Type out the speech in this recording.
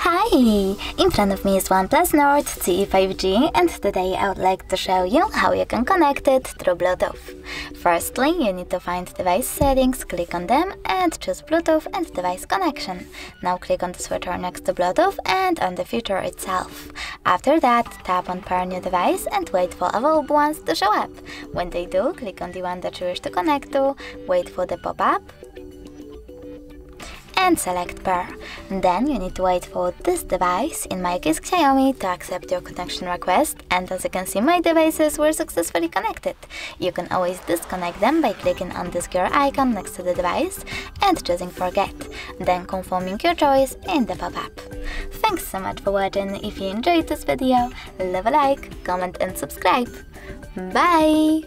Hi! In front of me is OnePlus Nord CE 5G and today I would like to show you how you can connect it through Bluetooth. Firstly, you need to find device settings, click on them and choose Bluetooth and device connection. Now click on the switcher next to Bluetooth and on the feature itself. After that, tap on Pair New Device and wait for available ones to show up. When they do, click on the one that you wish to connect to, wait for the pop-up and select Pair. Then you need to wait for this device, in my case Xiaomi, to accept your connection request, and as you can see my devices were successfully connected. You can always disconnect them by clicking on the square icon next to the device and choosing Forget, then confirming your choice in the pop-up. Thanks so much for watching. If you enjoyed this video, leave a like, comment and subscribe. Bye!